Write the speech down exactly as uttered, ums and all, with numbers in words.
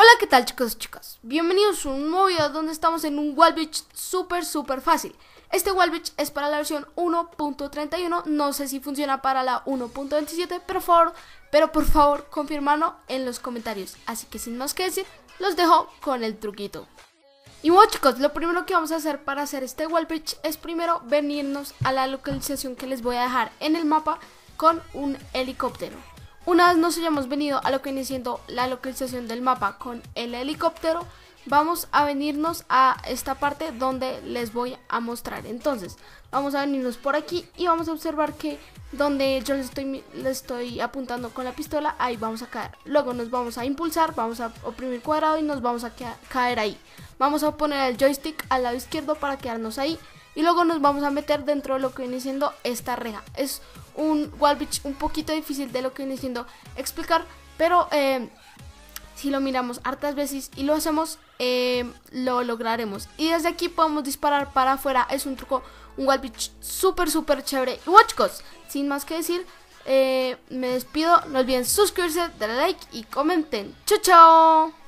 Hola, ¿qué tal chicos y chicas? Bienvenidos a un nuevo video donde estamos en un wall glitch súper súper fácil. Este wall glitch es para la versión uno punto treinta y uno, no sé si funciona para la uno punto veintisiete, pero por favor, pero por favor, confirmadlo en los comentarios. Así que sin más que decir, los dejo con el truquito. Y bueno chicos, lo primero que vamos a hacer para hacer este wall glitch es primero venirnos a la localización que les voy a dejar en el mapa con un helicóptero. Una vez nos hayamos venido a lo que viene siendo la localización del mapa con el helicóptero, vamos a venirnos a esta parte donde les voy a mostrar. Entonces, vamos a venirnos por aquí y vamos a observar que donde yo le estoy, le estoy apuntando con la pistola, ahí vamos a caer. Luego nos vamos a impulsar, vamos a oprimir cuadrado y nos vamos a caer ahí. Vamos a poner el joystick al lado izquierdo para quedarnos ahí. Y luego nos vamos a meter dentro de lo que viene siendo esta reja. Es un wall glitch un poquito difícil de lo que viene siendo explicar, pero eh, si lo miramos hartas veces y lo hacemos, eh, lo lograremos. Y desde aquí podemos disparar para afuera. Es un truco, un wall glitch súper súper chévere. Y watchcos, sin más que decir, eh, me despido. No olviden suscribirse, darle like y comenten. Chao, chao.